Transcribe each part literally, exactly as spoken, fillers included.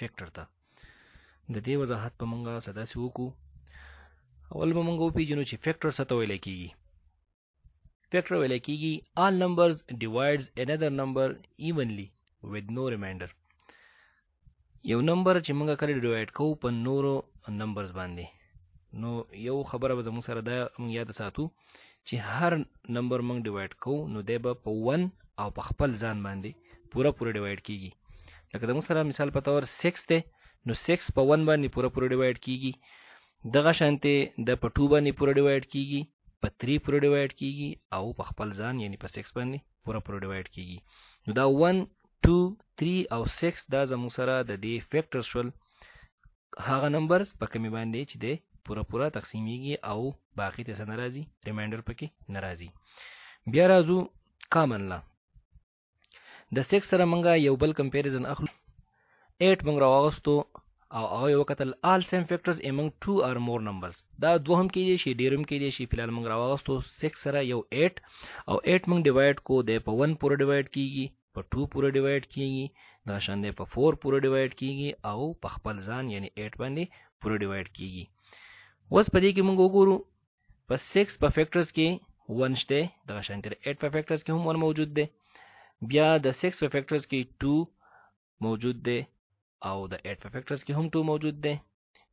فیکٹر تا د دې وضاحت په مونږه ساده سی وکړو. اول به مونږ وپیژنو چې فیکټر څه ته ویل کیږي. فیکټر ویل کیږي all numbers divides another number evenly with no remainder. یو نمبر چې مونږه کله ډیوایډ کوو په نورو نمبرز باندې، نو یو خبره به زموږ سره دا مونږ یاد ساتو چې هر نمبر مونږ ډیوایډ کوو نو دی به په ون او په خپل ځان باندې پوره پوره ډیوایډ کیږي. لکه زموږ سره مثال په تور شش ده، نو شش په ون باندې پوره پوره ډیوایډ کیږي، دغه شانته د په دوه باندې پوره ډیوایډ کیږي، په درې پوره ډیوایډ کیږي او په خپل ځان یعنی په شش باندې پوره پوره ډیوایډ کیږي. نو دا ون دوه درې او شش دا زموږ سره د دې فیکټرز شول، هغه نمبرز په کومې باندې چې د پوره پوره تقسیمیږي او باقی ته څه نه راځي، ریمایندر پکې نه راځي. بیا راځو کامن لا. د شش سره مونږه یو بل کمپیریزن اخلو. اټ مونږ راوغوستو او هغه یو کتل all same factors among two or more numbers. دا دوه هم کېدی شي ډېر هم کېدی شي. فلحال مونږ راوغوستو شش سره یو اټ او اټ مونږ ډیوایډ کو د په ون پوره ډیوایډ کیږي، په دوه پوره ډیوایډ کیږي، دا شان دی په چهار پوره ډیوایډ کیږي او په خپل ځان یعنی اټ باندې پوره ډیوایډ کیږي. اوس په دې کې مونږ وګورو په شش په فیکټرز کې ون شته، دا شان تر اټ په فیکټرز کې هم ون موجود دی. بیا د شش په فیکټرز کې دوه موجود دی او د اټ په فیکټرز کې هم دوه موجود دی.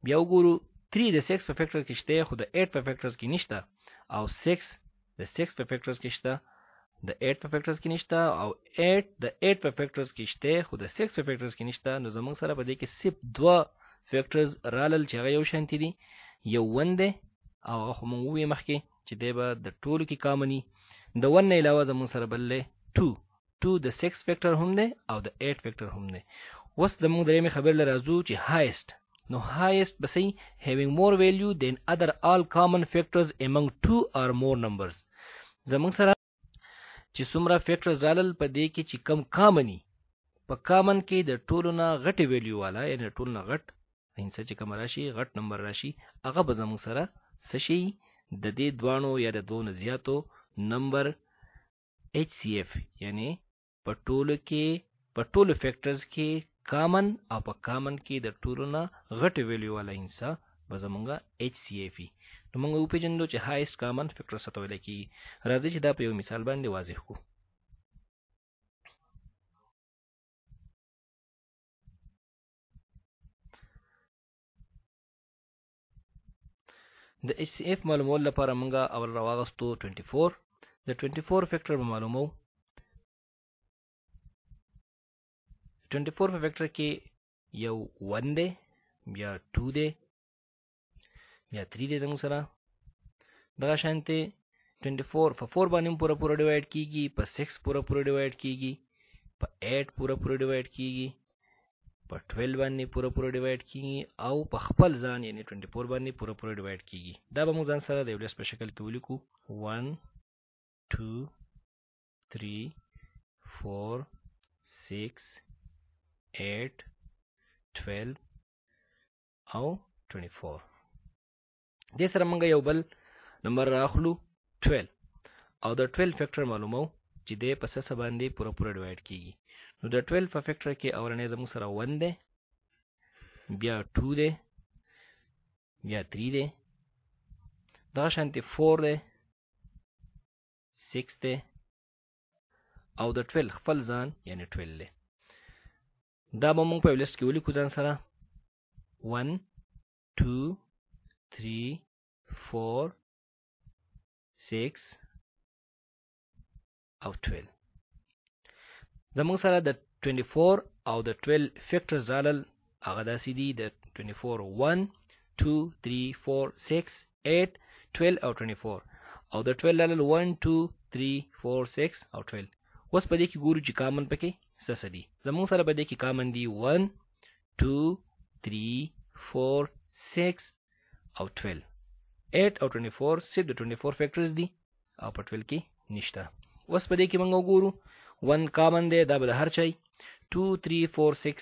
بیا وګورو درې د شش په فیکټر کې شته خو د اټ په فیکټرز کې نشته، او شش د شش په فیکټرز کې شته د اټ په فیکټرز کې نشته، او اټ د اټ په فیکټرز کې شته خو د شش په فیکټرز کې نشته. نو زموږ سره په دې کې صرف دوه فیکټرز رالل چې هغه یو شانتي دي، یو ون دی او هغه خو مونږ وویې مخکې چې دی به د ټولو کې کامني. د ون نه علاوه زموږ سره بل دی دوه دوه د شش فیکټر هم دی او د اټ فیکټر هم دی. اوس زموږ درېمې خبرې له راځو چې هایست. نو هایست به صحیح having more value than other all common factors among two or more numbers. زموږ سره چې څومره فیکټرز رالل په دې کې چې کم کامني، په کامن کې د ټولو نه غټې ویلیو والا یعنې ټولو نه غټ انسه چې کوم راشي غټ نمبر راشي هغه به زموږ سره څه شي د دې دواړو یا د دوو نه زیاتو نمبر H C F یعنې په ټولو کې په ټولو فیکټرز کې کامن او په کامن کې د ټولو نه غټ ویلیو والا انسا به زمونږ H C F وي. نو مونږ وپېژندو چې هایست کامن فیکټر څه ته ویل کېږي. راځئ چې دا په یو مثال باندې واضح کړو. د H C F معلومول لپاره مونږ اول راواغستو څلور د څلور فیکټر به معلومو. څلور په فیکټر کې یو ون دی، بیا دوه دی، بیا درې دی زموږ سره، دغه شانتې څلور په څلور باندې پوره پوره ډیوایډ کیږي، په شش پوره پوره ډیوایډ کیږي، په اټ پوره پوره ډیوایډ کیږي، په دوه باندې پوره پوره ډیوایډ کیږي او په خپل ځان یعنی څلور باندې پوره پوره ډیوایډ کیږي. دا به موږ ځان سره د یو لیست په شکل کې ولیکو. ون دوه درې څلور شش اټ دوه او څلور. دې سره مونږ یو بل نمبر راخلو دوه او د دوه فیکټر معلومو چې دې په شش باندې پوره پوره ډیوایډ کیږي. نو د دوه په فیکټر کې اولنې زموږ سره ون دی، بیا دوه دی، بیا درې دی، دغه شانتې څلور دی، شش دی او د دوه خپل ځان یعنې دوه دی. دا به مونږ په یو لیست کې ولیکو ځان سره. ون دوه درې څلور شش او دوه. زموږ سره د څلور او د دوه فیکټرز رالل هغه داسې دي د څلور ون دوه درې څلور شش اټ دوه او څلور، او د دوه رالل ون دوه درې څلور شش او دوه. اوس په دې کې ګورو چې کامن پکې څه څه دي. زموږ سره په دې کې کامن دي ون two, three, four, six أو twelve. eight أو twenty-four سيبدأ twenty-four factors دي أو پر twelve کی نشتا. وس پدے کی منگو گورو one common دے دا بدا ہر چاہی two, three, four, six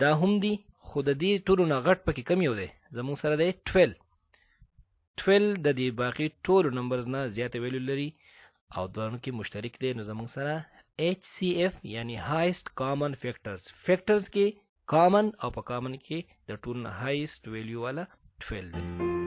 دا ہم دی خود دی طولونا غٹ پا کی کمیو دے زمون سر دے twelve. twelve دا دی باقی طولو نمبرزنا زیادہ ویلو لری او دوانو کی مشترک دے نو زمون سر ایچ سی ایف یعنی highest common factors. factors کی common او پا common کی دا طولونا highest value والا twelve دے.